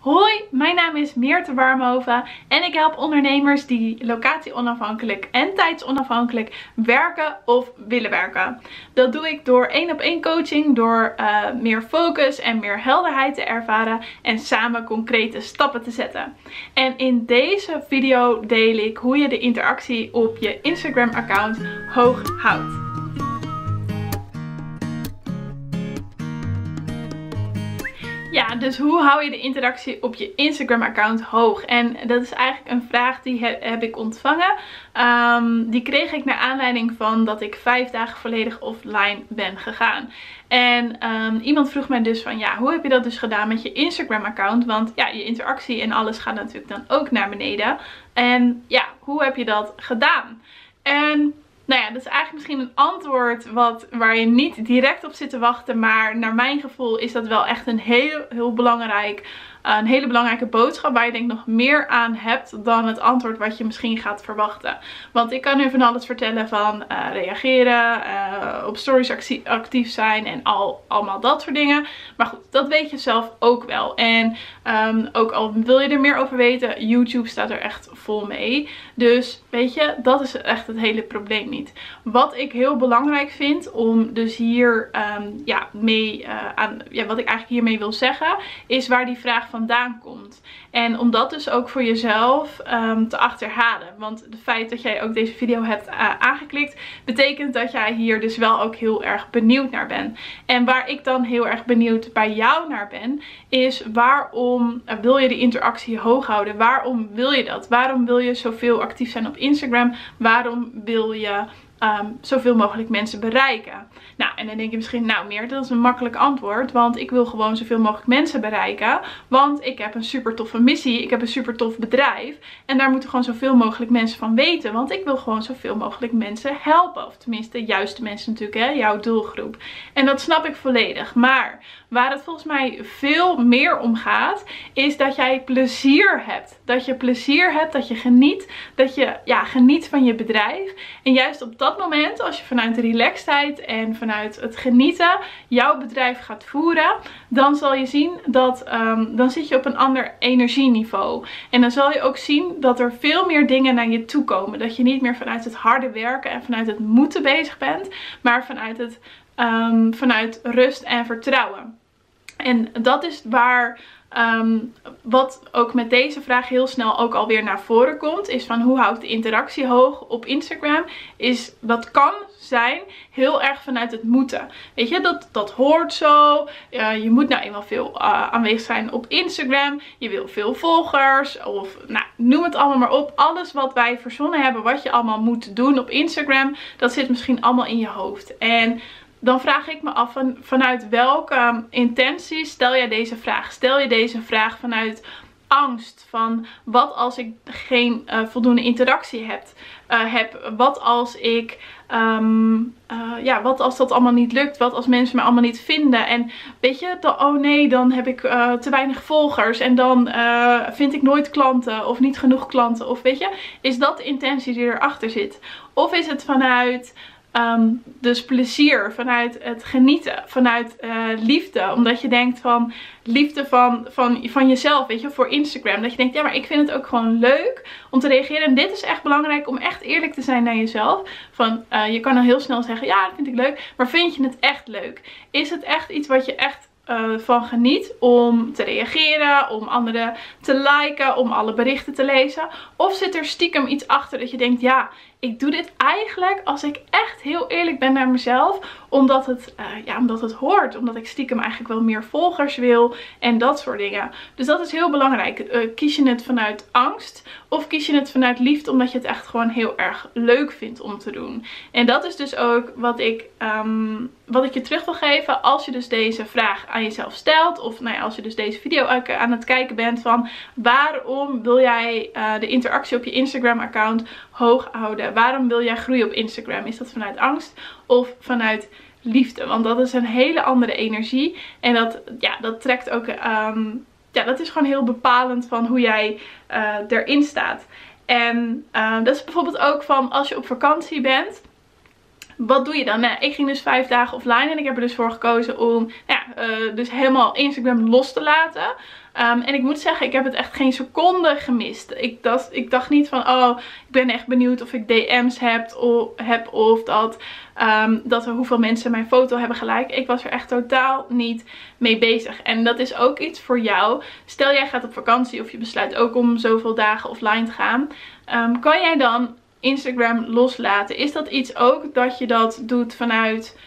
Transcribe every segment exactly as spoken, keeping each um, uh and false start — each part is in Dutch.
Hoi, mijn naam is Myrthe Warmenhoven en ik help ondernemers die locatie-onafhankelijk en tijdsonafhankelijk werken of willen werken. Dat doe ik door één-op-één coaching, door uh, meer focus en meer helderheid te ervaren en samen concrete stappen te zetten. En in deze video deel ik hoe je de interactie op je Instagram-account hoog houdt. Ja, dus hoe hou je de interactie op je Instagram-account hoog? En dat is eigenlijk een vraag die he- heb ik ontvangen. Um, die kreeg ik naar aanleiding van dat ik vijf dagen volledig offline ben gegaan. En um, iemand vroeg mij dus van ja, hoe heb je dat dus gedaan met je Instagram-account? Want ja, je interactie en alles gaat natuurlijk dan ook naar beneden. En ja, hoe heb je dat gedaan? En... nou ja, dat is eigenlijk misschien een antwoord wat, waar je niet direct op zit te wachten. Maar naar mijn gevoel is dat wel echt een heel, heel belangrijk, een hele belangrijke boodschap. Waar je denk ik nog meer aan hebt dan het antwoord wat je misschien gaat verwachten. Want ik kan nu van alles vertellen van uh, reageren, uh, op stories actie, actief zijn en al, allemaal dat soort dingen. Maar goed, dat weet je zelf ook wel. En um, ook al wil je er meer over weten, YouTube staat er echt vol mee. Dus weet je, dat is echt het hele probleem niet. Wat ik heel belangrijk vind om dus hier um, ja, mee uh, aan, ja, wat ik eigenlijk hiermee wil zeggen, is waar die vraag vandaan komt. En om dat dus ook voor jezelf um, te achterhalen. Want het feit dat jij ook deze video hebt uh, aangeklikt, betekent dat jij hier dus wel ook heel erg benieuwd naar bent. En waar ik dan heel erg benieuwd bij jou naar ben, is waarom uh, wil je de interactie hoog houden? Waarom wil je dat? Waarom wil je zoveel actief zijn op Instagram? Waarom wil je Um, zoveel mogelijk mensen bereiken? Nou, en dan denk je misschien, nou meer, dat is een makkelijk antwoord, want ik wil gewoon zoveel mogelijk mensen bereiken, want ik heb een super toffe missie, ik heb een super tof bedrijf en daar moeten gewoon zoveel mogelijk mensen van weten, want ik wil gewoon zoveel mogelijk mensen helpen, of tenminste de juiste mensen natuurlijk, hè, jouw doelgroep. En dat snap ik volledig, maar waar het volgens mij veel meer om gaat, is dat jij plezier hebt, dat je plezier hebt, dat je geniet, dat je ja, geniet van je bedrijf. En juist op dat dat moment, als je vanuit de relaxedheid en vanuit het genieten jouw bedrijf gaat voeren, dan zal je zien dat um, dan zit je op een ander energieniveau. En dan zal je ook zien dat er veel meer dingen naar je toe komen. Dat je niet meer vanuit het harde werken en vanuit het moeten bezig bent, maar vanuit, het, um, vanuit rust en vertrouwen. En dat is waar... Um, wat ook met deze vraag heel snel ook alweer naar voren komt, is van hoe houdt de interactie hoog op Instagram, is dat kan zijn heel erg vanuit het moeten. Weet je, dat, dat hoort zo. Uh, je moet nou eenmaal veel uh, aanwezig zijn op Instagram. Je wil veel volgers of nou, noem het allemaal maar op. Alles wat wij verzonnen hebben, wat je allemaal moet doen op Instagram, dat zit misschien allemaal in je hoofd. En dan vraag ik me af van, vanuit welke intentie stel jij deze vraag? Stel je deze vraag vanuit angst van wat als ik geen uh, voldoende interactie heb? Uh, heb wat als ik... Um, uh, ja, wat als dat allemaal niet lukt? Wat als mensen me allemaal niet vinden? En weet je, dan, oh nee, dan heb ik uh, te weinig volgers. En dan uh, vind ik nooit klanten of niet genoeg klanten. Of weet je, is dat de intentie die erachter zit? Of is het vanuit... Um, dus plezier, vanuit het genieten, vanuit uh, liefde, omdat je denkt van liefde van, van, van jezelf, weet je, voor Instagram, dat je denkt, ja maar ik vind het ook gewoon leuk om te reageren en dit is echt belangrijk om echt eerlijk te zijn naar jezelf, van uh, je kan dan heel snel zeggen, ja dat vind ik leuk, maar vind je het echt leuk? Is het echt iets wat je echt Uh, van geniet om te reageren, om anderen te liken, om alle berichten te lezen? Of zit er stiekem iets achter dat je denkt, ja, ik doe dit eigenlijk als ik echt heel eerlijk ben naar mezelf, omdat het, uh, ja, omdat het hoort, omdat ik stiekem eigenlijk wel meer volgers wil en dat soort dingen. Dus dat is heel belangrijk. Uh, kies je het vanuit angst of kies je het vanuit liefde omdat je het echt gewoon heel erg leuk vindt om te doen? En dat is dus ook wat ik, um, wat ik je terug wil geven als je dus deze vraag aan jezelf stelt, of nou ja, als je dus deze video aan het kijken bent van waarom wil jij uh, de interactie op je Instagram account hoog houden? Waarom wil jij groeien op Instagram? Is dat vanuit angst of vanuit liefde? Want dat is een hele andere energie en dat, ja, dat trekt ook um, ja, dat is gewoon heel bepalend van hoe jij uh, erin staat. En uh, dat is bijvoorbeeld ook van als je op vakantie bent, wat doe je dan? Nou, ik ging dus vijf dagen offline en ik heb er dus voor gekozen om ja, uh, dus helemaal Instagram los te laten. Um, en ik moet zeggen, ik heb het echt geen seconde gemist. Ik dacht, ik dacht niet van, oh, ik ben echt benieuwd of ik D M's heb of, heb, of dat, um, dat er hoeveel mensen mijn foto hebben geliked. Ik was er echt totaal niet mee bezig. En dat is ook iets voor jou. Stel jij gaat op vakantie of je besluit ook om zoveel dagen offline te gaan. Um, kan jij dan Instagram loslaten? Is dat iets ook dat je dat doet vanuit...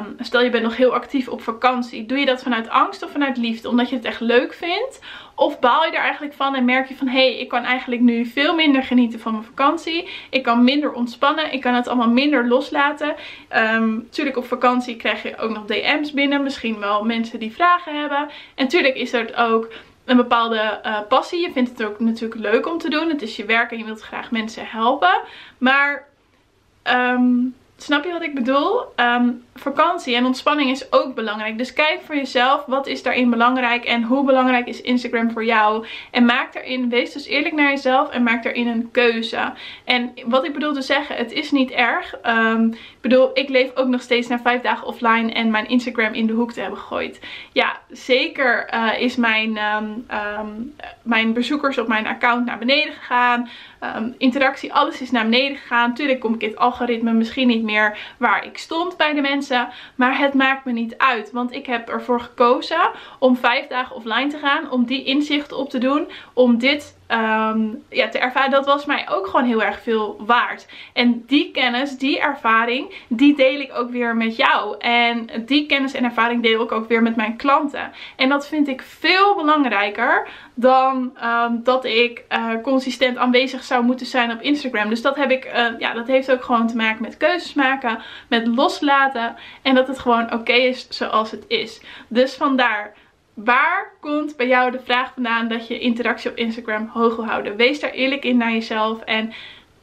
Um, stel je bent nog heel actief op vakantie. Doe je dat vanuit angst of vanuit liefde? Omdat je het echt leuk vindt? Of baal je er eigenlijk van en merk je van... Hé, hey, ik kan eigenlijk nu veel minder genieten van mijn vakantie. Ik kan minder ontspannen. Ik kan het allemaal minder loslaten. Um, natuurlijk op vakantie krijg je ook nog D M's binnen. Misschien wel mensen die vragen hebben. En natuurlijk is er ook... een bepaalde uh, passie. Je vindt het ook natuurlijk leuk om te doen. Het is je werk en je wilt graag mensen helpen. Maar um, snap je wat ik bedoel? Um, vakantie en ontspanning is ook belangrijk. Dus kijk voor jezelf. Wat is daarin belangrijk? En hoe belangrijk is Instagram voor jou? En maak daarin, wees dus eerlijk naar jezelf. En maak daarin een keuze. En wat ik bedoel te zeggen. Het is niet erg. Um, ik bedoel, ik leef ook nog steeds na vijf dagen offline. En mijn Instagram in de hoek te hebben gegooid. Ja, zeker uh, is mijn, um, um, mijn bezoekers op mijn account naar beneden gegaan. Um, interactie, alles is naar beneden gegaan. Tuurlijk kom ik in het algoritme misschien niet meer waar ik stond bij de mensen. Maar het maakt me niet uit. Want ik heb ervoor gekozen om vijf dagen offline te gaan. Om die inzichten op te doen. Om dit um, ja, te ervaren. Dat was mij ook gewoon heel erg veel waard. En die kennis, die ervaring, die deel ik ook weer met jou. En die kennis en ervaring deel ik ook weer met mijn klanten. En dat vind ik veel belangrijker dan um, dat ik uh, consistent aanwezig zou moeten zijn op Instagram. Dus dat, heb ik, uh, ja, dat heeft ook gewoon te maken met keuzes maken, met loslaten en dat het gewoon oké okay is zoals het is. Dus vandaar, waar komt bij jou de vraag vandaan dat je interactie op Instagram hoog wil houden? Wees daar eerlijk in naar jezelf en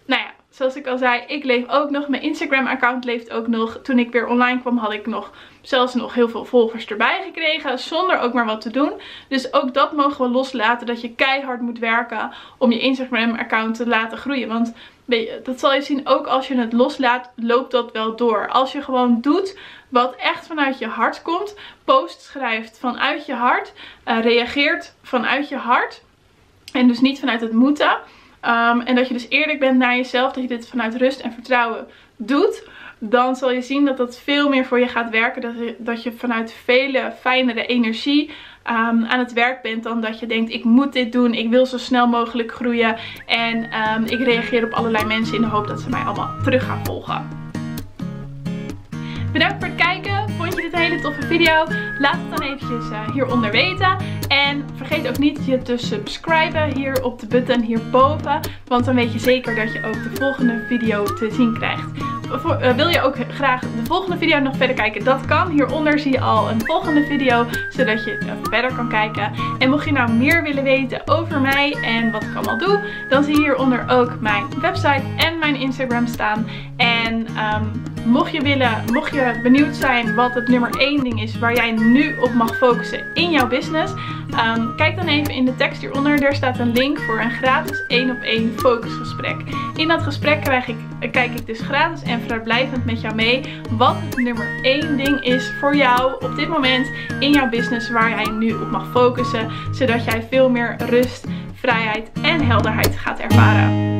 nou ja, zoals ik al zei, ik leef ook nog. Mijn Instagram-account leeft ook nog. Toen ik weer online kwam had ik nog zelfs nog heel veel volgers erbij gekregen. Zonder ook maar wat te doen. Dus ook dat mogen we loslaten. Dat je keihard moet werken om je Instagram-account te laten groeien. Want weet je, dat zal je zien, ook als je het loslaat, loopt dat wel door. Als je gewoon doet wat echt vanuit je hart komt. Post schrijft vanuit je hart. Uh, reageert vanuit je hart. En dus niet vanuit het moeten. Um, en dat je dus eerlijk bent naar jezelf, dat je dit vanuit rust en vertrouwen doet, dan zal je zien dat dat veel meer voor je gaat werken. Dat je, dat je vanuit vele fijnere energie um, aan het werk bent dan dat je denkt, ik moet dit doen, ik wil zo snel mogelijk groeien en um, ik reageer op allerlei mensen in de hoop dat ze mij allemaal terug gaan volgen. Bedankt voor het kijken. Vond je dit een hele toffe video? Laat het dan eventjes uh, hieronder weten. En vergeet ook niet je te subscriben hier op de button hierboven. Want dan weet je zeker dat je ook de volgende video te zien krijgt. Wil je ook graag de volgende video nog verder kijken? Dat kan. Hieronder zie je al een volgende video. Zodat je verder kan kijken. En mocht je nou meer willen weten over mij en wat ik allemaal doe. Dan zie je hieronder ook mijn website en mijn Instagram staan. En um, mocht je willen, mocht je benieuwd zijn wat het nummer één ding is waar jij nu op mag focussen in jouw business. Um, kijk dan even in de tekst hieronder. Daar staat een link voor een gratis één op één focusgesprek. In dat gesprek krijg ik, kijk ik dus gratis en vrijblijvend met jou mee wat het nummer één ding is voor jou op dit moment in jouw business waar jij nu op mag focussen. Zodat jij veel meer rust, vrijheid en helderheid gaat ervaren.